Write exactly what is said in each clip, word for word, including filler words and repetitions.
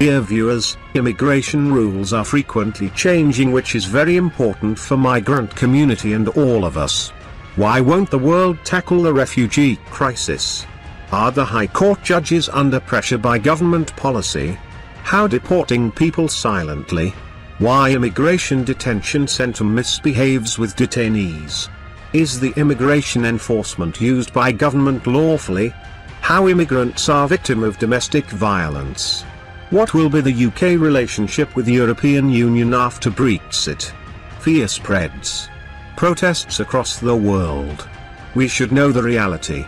Dear viewers, immigration rules are frequently changing, which is very important for migrant community and all of us. Why won't the world tackle the refugee crisis? Are the High Court judges under pressure by government policy? How deporting people silently? Why immigration detention center misbehaves with detainees? Is the immigration enforcement used by government lawfully? How immigrants are victim of domestic violence? What will be the U K relationship with the European Union after Brexit? Fear spreads. Protests across the world. We should know the reality.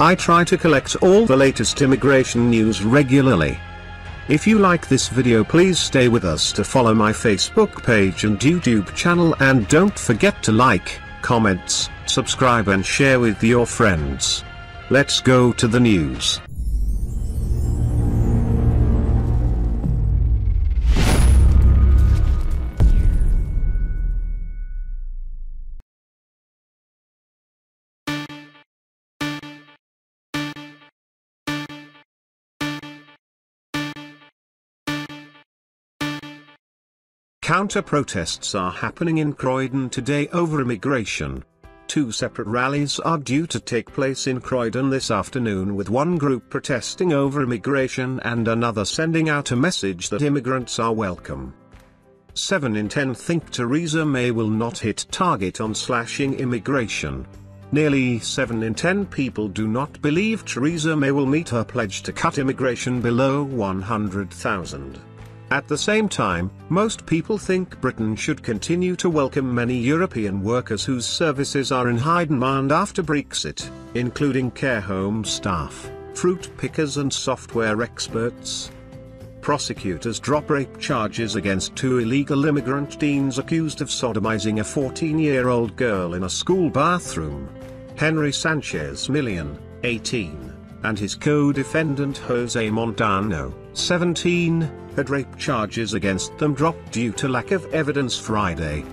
I try to collect all the latest immigration news regularly. If you like this video, please stay with us to follow my Facebook page and YouTube channel, and don't forget to like, comments, subscribe and share with your friends. Let's go to the news. Counter-protests are happening in Croydon today over immigration. Two separate rallies are due to take place in Croydon this afternoon, with one group protesting over immigration and another sending out a message that immigrants are welcome. seven in ten think Theresa May will not hit target on slashing immigration. Nearly seven in ten people do not believe Theresa May will meet her pledge to cut immigration below one hundred thousand. At the same time, most people think Britain should continue to welcome many European workers whose services are in high demand after Brexit, including care home staff, fruit pickers and software experts. Prosecutors drop rape charges against two illegal immigrant teens accused of sodomizing a fourteen-year-old girl in a school bathroom. Henry Sanchez Millian, eighteen, and his co-defendant Jose Montano, seventeen, had rape charges against them dropped due to lack of evidence Friday.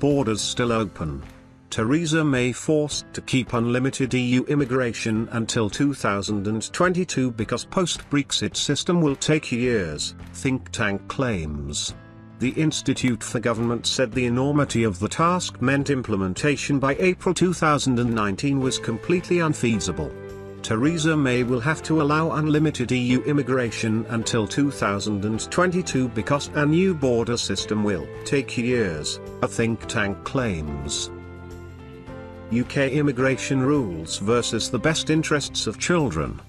Borders still open. Theresa May forced to keep unlimited E U immigration until two thousand twenty-two because post-Brexit system will take years, think tank claims. The Institute for Government said the enormity of the task meant implementation by April two thousand nineteen was completely unfeasible. Theresa May will have to allow unlimited E U immigration until two thousand twenty-two because a new border system will take years, a think tank claims. U K immigration rules versus the best interests of children.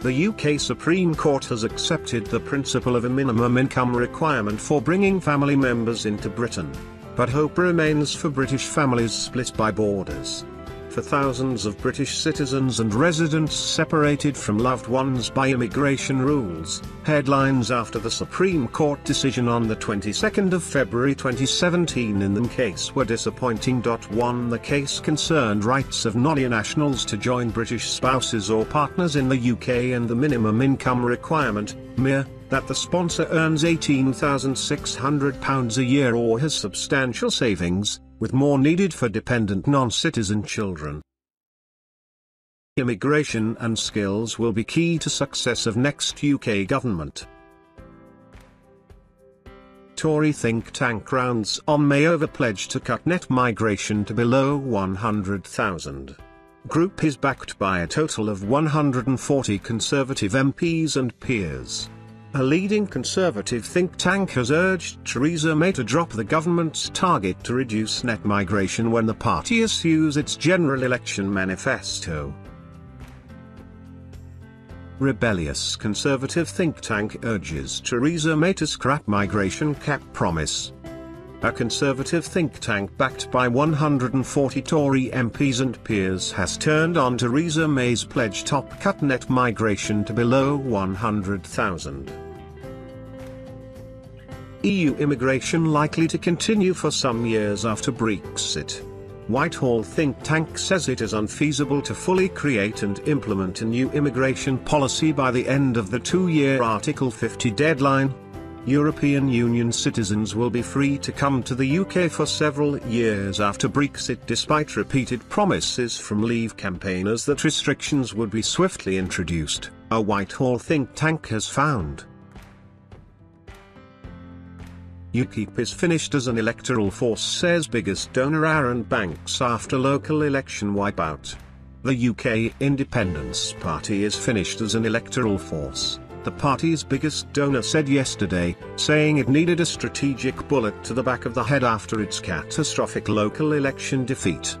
The U K Supreme Court has accepted the principle of a minimum income requirement for bringing family members into Britain, but hope remains for British families split by borders. For thousands of British citizens and residents separated from loved ones by immigration rules, headlines after the Supreme Court decision on the twenty-second of February twenty seventeen in the case were disappointing. One The case concerned rights of non-nationals to join British spouses or partners in the U K and the minimum income requirement, mere, that the sponsor earns eighteen thousand six hundred pounds a year or has substantial savings, with more needed for dependent non-citizen children. Immigration and skills will be key to success of next U K government. Tory think tank rounds on May over pledge to cut net migration to below one hundred thousand. Group is backed by a total of one hundred forty Conservative M Ps and peers. A leading Conservative think tank has urged Theresa May to drop the government's target to reduce net migration when the party issues its general election manifesto. Rebellious Conservative think tank urges Theresa May to scrap migration cap promise. A Conservative think tank backed by one hundred forty Tory M Ps and peers has turned on Theresa May's pledge to cut net migration to below one hundred thousand. E U immigration likely to continue for some years after Brexit. Whitehall think tank says it is unfeasible to fully create and implement a new immigration policy by the end of the two-year Article fifty deadline. European Union citizens will be free to come to the U K for several years after Brexit, despite repeated promises from Leave campaigners that restrictions would be swiftly introduced, a Whitehall think tank has found. UKIP is finished as an electoral force, says biggest donor Aaron Banks after local election wipeout. The U K Independence Party is finished as an electoral force, the party's biggest donor said yesterday, saying it needed a strategic bullet to the back of the head after its catastrophic local election defeat.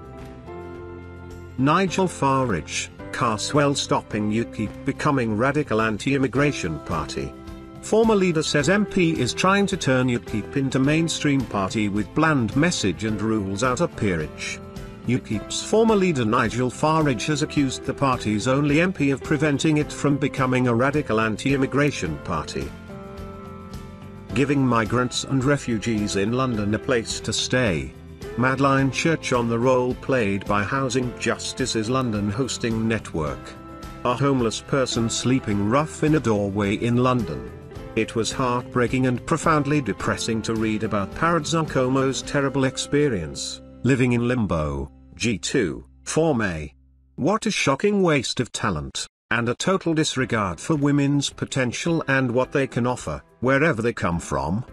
Nigel Farage, Carswell stopping UKIP becoming radical anti-immigration party. Former leader says M P is trying to turn UKIP into mainstream party with bland message and rules out a peerage. UKIP's former leader Nigel Farage has accused the party's only M P of preventing it from becoming a radical anti-immigration party. Giving migrants and refugees in London a place to stay. Madeleine Church on the role played by Housing Justice's London hosting network. A homeless person sleeping rough in a doorway in London. It was heartbreaking and profoundly depressing to read about Paradzai Nkomo's terrible experience, living in limbo. G two, four May. What a shocking waste of talent, and a total disregard for women's potential and what they can offer, wherever they come from.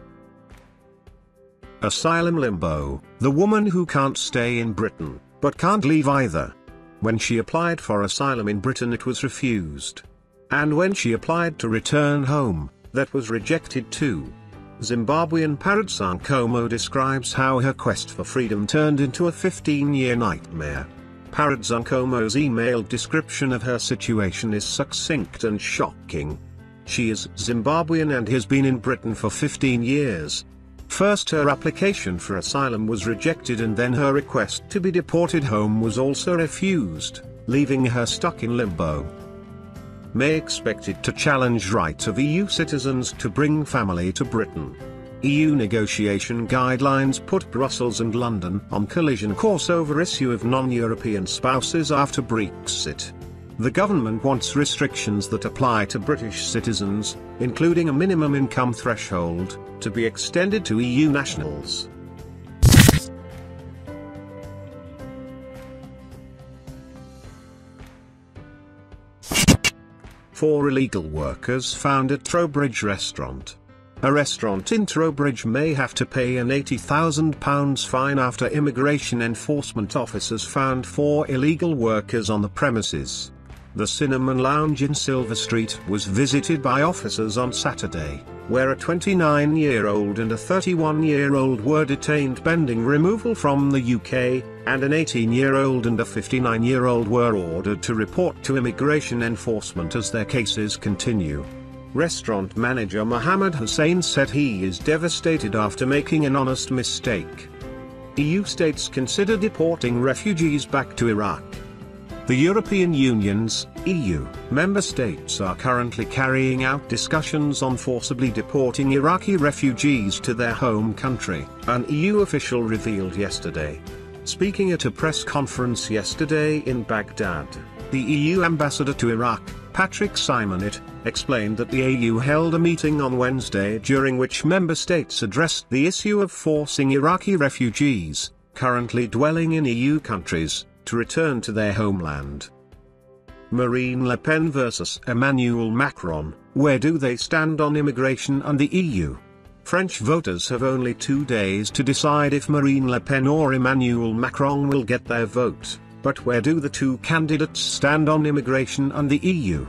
Asylum limbo, the woman who can't stay in Britain, but can't leave either. When she applied for asylum in Britain, it was refused. And when she applied to return home, that was rejected too. Zimbabwean Paradzai Nkomo describes how her quest for freedom turned into a fifteen-year nightmare. Paradzai Nkomo's email description of her situation is succinct and shocking. She is Zimbabwean and has been in Britain for fifteen years. First, her application for asylum was rejected, and then her request to be deported home was also refused, leaving her stuck in limbo. May expected to challenge right of E U citizens to bring family to Britain. E U negotiation guidelines put Brussels and London on collision course over issue of non-European spouses after Brexit. The government wants restrictions that apply to British citizens, including a minimum income threshold, to be extended to E U nationals. Four illegal workers found at Trowbridge restaurant. A restaurant in Trowbridge may have to pay an eighty thousand pounds fine after immigration enforcement officers found four illegal workers on the premises. The Cinnamon Lounge in Silver Street was visited by officers on Saturday, where a twenty-nine-year-old and a thirty-one-year-old were detained pending removal from the U K, and an eighteen-year-old and a fifty-nine-year-old were ordered to report to immigration enforcement as their cases continue. Restaurant manager Mohammed Hussein said he is devastated after making an honest mistake. E U states consider deporting refugees back to Iraq. The European Union's E U member states are currently carrying out discussions on forcibly deporting Iraqi refugees to their home country, an E U official revealed yesterday. Speaking at a press conference yesterday in Baghdad, the E U ambassador to Iraq, Patrick Simonet, explained that the E U held a meeting on Wednesday during which member states addressed the issue of forcing Iraqi refugees, currently dwelling in E U countries, to return to their homeland. Marine Le Pen versus Emmanuel Macron, where do they stand on immigration and the E U? French voters have only two days to decide if Marine Le Pen or Emmanuel Macron will get their vote, but where do the two candidates stand on immigration and the E U?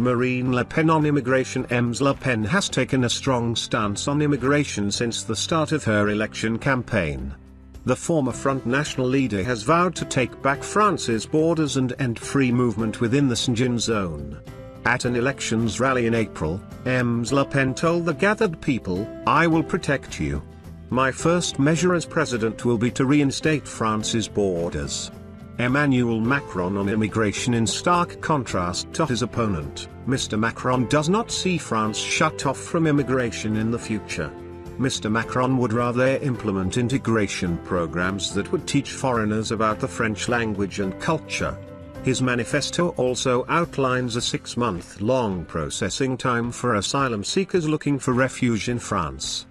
Marine Le Pen on immigration. Ms Le Pen has taken a strong stance on immigration since the start of her election campaign. The former Front National leader has vowed to take back France's borders and end free movement within the Schengen zone. At an elections rally in April, Ms Le Pen told the gathered people, "I will protect you. My first measure as president will be to reinstate France's borders." Emmanuel Macron on immigration. In stark contrast to his opponent, Mister Macron does not see France shut off from immigration in the future. Mister Macron would rather implement integration programs that would teach foreigners about the French language and culture. His manifesto also outlines a six-month-long processing time for asylum seekers looking for refuge in France.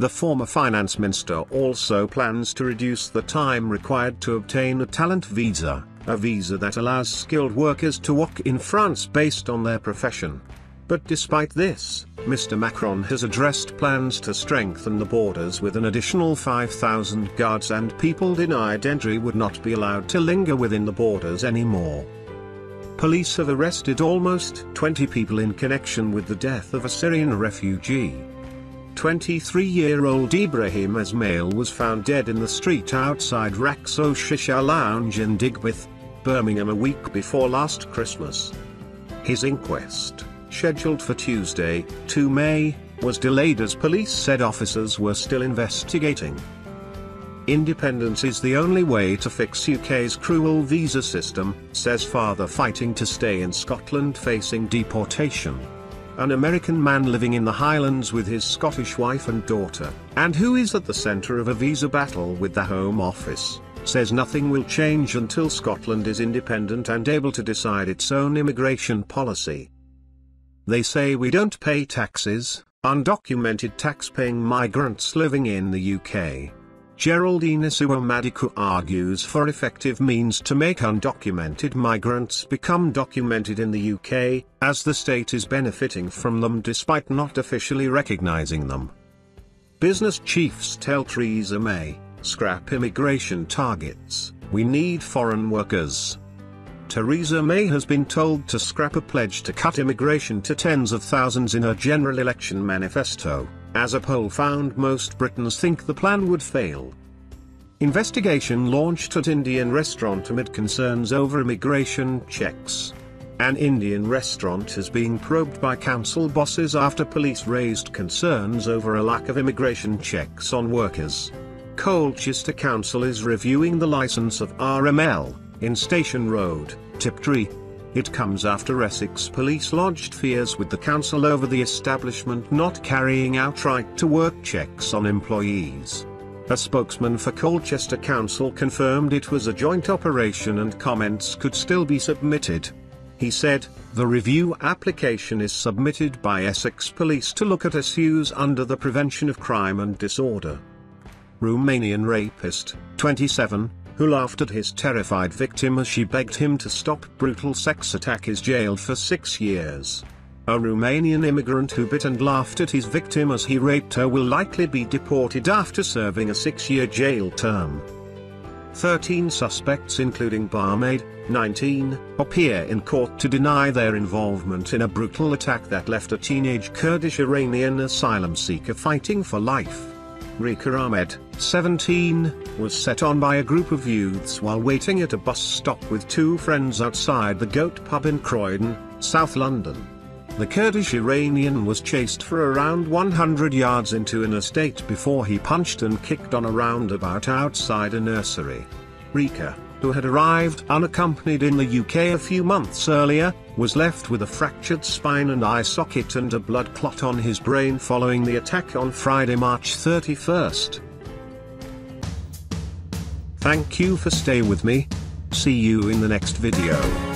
The former finance minister also plans to reduce the time required to obtain a talent visa, a visa that allows skilled workers to work in France based on their profession. But despite this, Mister Macron has addressed plans to strengthen the borders with an additional five thousand guards, and people denied entry would not be allowed to linger within the borders anymore. Police have arrested almost twenty people in connection with the death of a Syrian refugee. twenty-three-year-old Ibrahim Asmail was found dead in the street outside Raxo Shisha Lounge in Digbeth, Birmingham a week before last Christmas. His inquest, scheduled for Tuesday, the second of May, was delayed as police said officers were still investigating. Independence is the only way to fix U K's cruel visa system, says father fighting to stay in Scotland facing deportation. An American man living in the Highlands with his Scottish wife and daughter, and who is at the centre of a visa battle with the Home Office, says nothing will change until Scotland is independent and able to decide its own immigration policy. They say we don't pay taxes, undocumented tax-paying migrants living in the U K. Geraldine Suwamadiku argues for effective means to make undocumented migrants become documented in the U K, as the state is benefiting from them despite not officially recognising them. Business chiefs tell Theresa May, scrap immigration targets, we need foreign workers. Theresa May has been told to scrap a pledge to cut immigration to tens of thousands in her general election manifesto, as a poll found most Britons think the plan would fail. Investigation launched at Indian restaurant amid concerns over immigration checks. An Indian restaurant is being probed by council bosses after police raised concerns over a lack of immigration checks on workers. Colchester Council is reviewing the licence of R M L. In Station Road, Tiptree. It comes after Essex Police lodged fears with the council over the establishment not carrying out right-to-work checks on employees. A spokesman for Colchester Council confirmed it was a joint operation and comments could still be submitted. He said, the review application is submitted by Essex Police to look at issues under the Prevention of Crime and Disorder. Romanian rapist, twenty-seven, who laughed at his terrified victim as she begged him to stop brutal sex attack is jailed for six years. A Romanian immigrant who bit and laughed at his victim as he raped her will likely be deported after serving a six-year jail term. thirteen suspects including barmaid, nineteen, appear in court to deny their involvement in a brutal attack that left a teenage Kurdish Iranian asylum seeker fighting for life. Rika Ahmed, seventeen, was set on by a group of youths while waiting at a bus stop with two friends outside the Goat pub in Croydon, South London. The Kurdish Iranian was chased for around one hundred yards into an estate before he punched and kicked on a roundabout outside a nursery. Rika, who had arrived unaccompanied in the U K a few months earlier, was left with a fractured spine and eye socket and a blood clot on his brain following the attack on Friday, March thirty-first. Thank you for staying with me. See you in the next video.